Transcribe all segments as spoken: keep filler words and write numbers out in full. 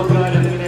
Thank you.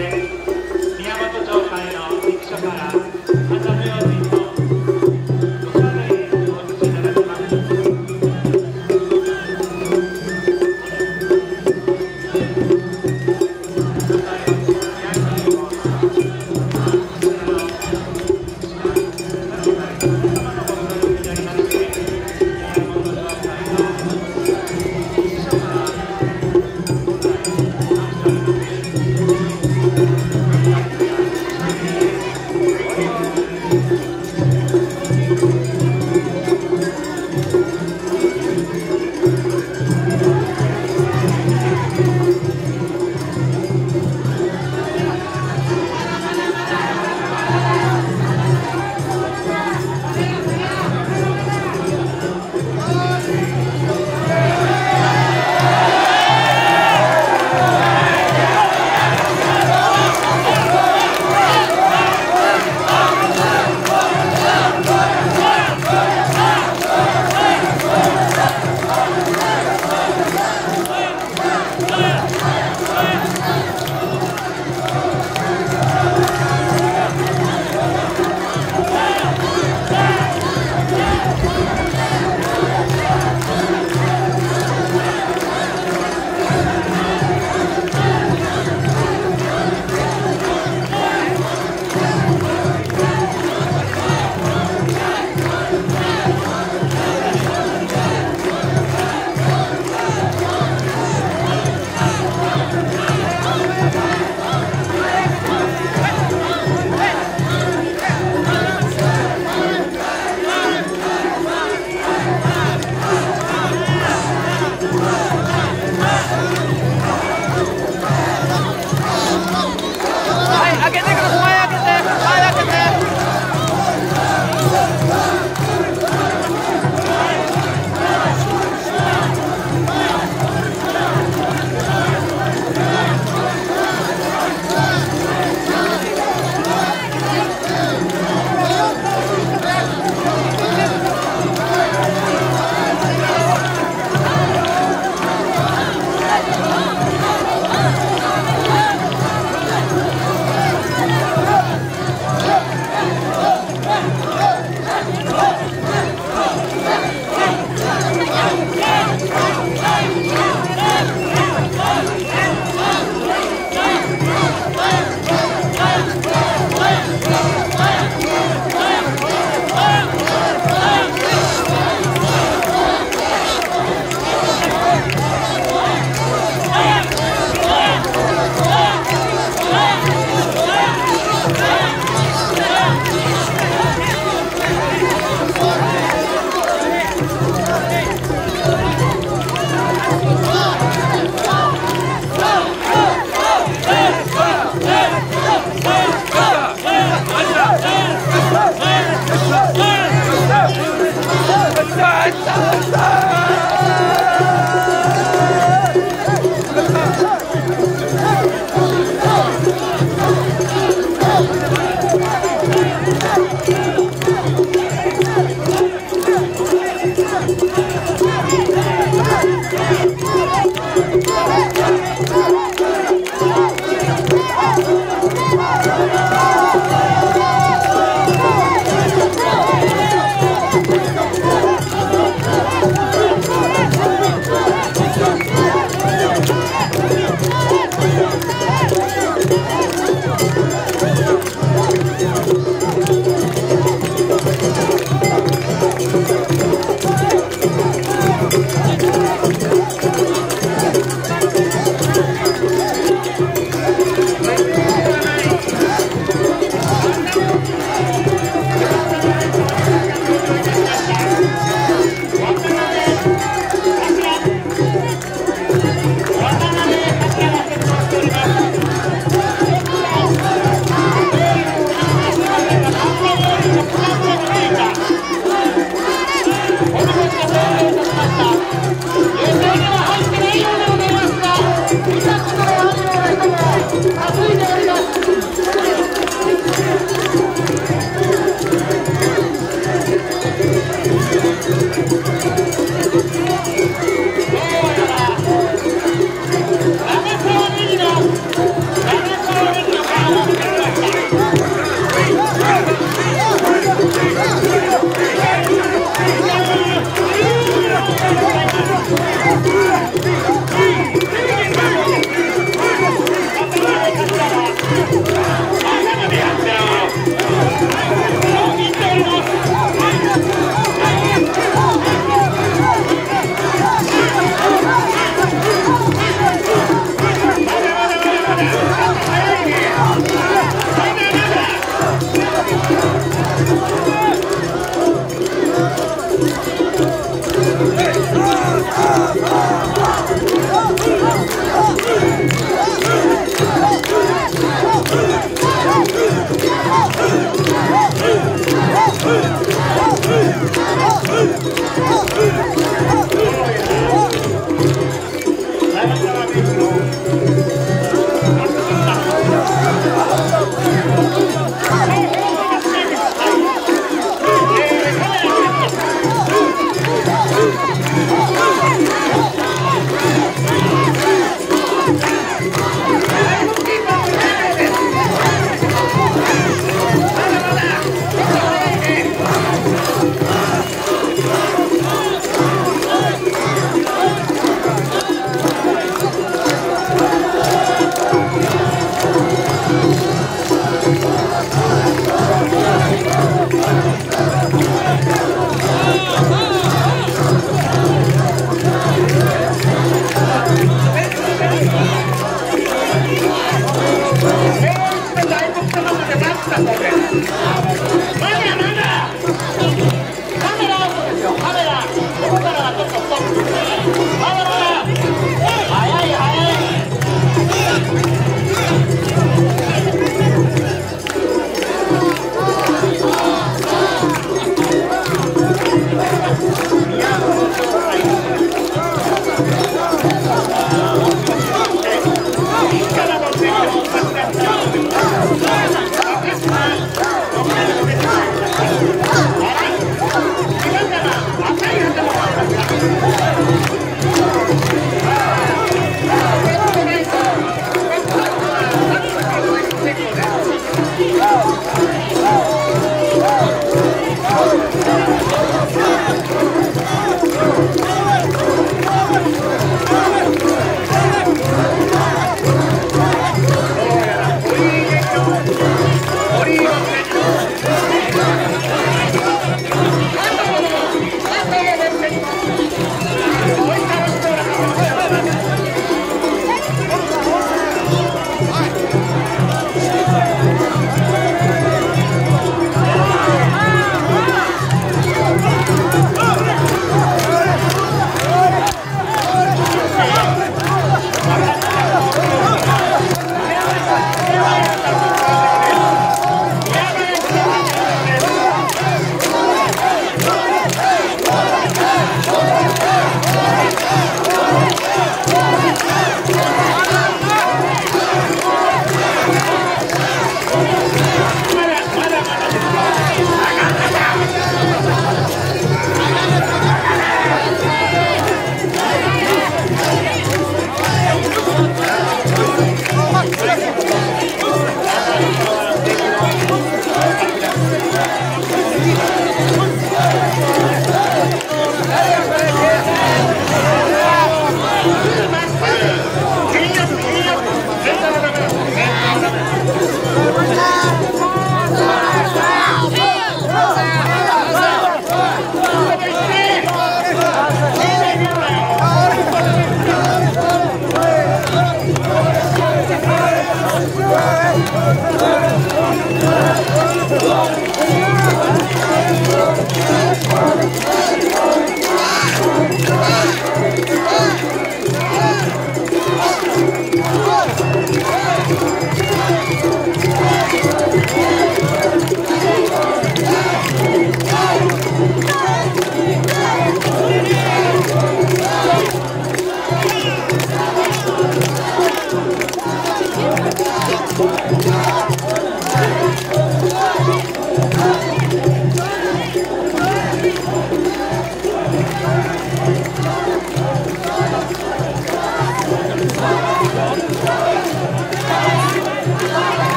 Oh,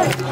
どうも。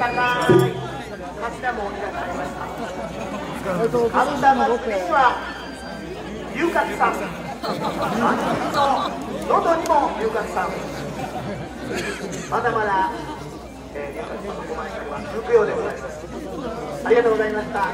高い柱もお見えになりました。アウターの奥には遊郭さん、の喉にも遊郭さん、まだまだ遊郭さんのご覧いただきます。行くようでございます。ありがとうございました。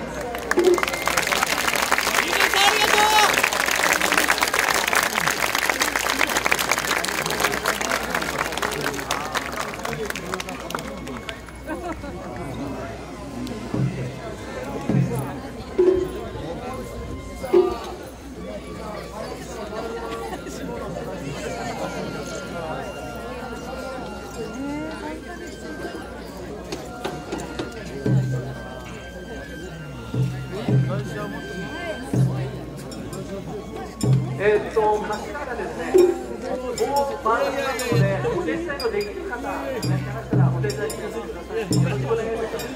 えっと、柱がですね、もう前にあるので、お手伝いのできる方、いらっしゃいましたら、お手伝いしてください。よろしくお願いします。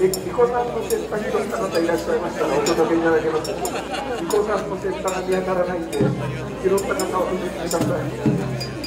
みこさんの切磋琢磨した方いらっしゃいましたら、お届けいただけます。みこさんの切磋が見当たらないんで、拾った方をお手伝いください。